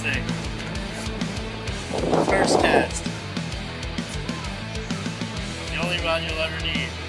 this thing. First test. The only one you'll ever need.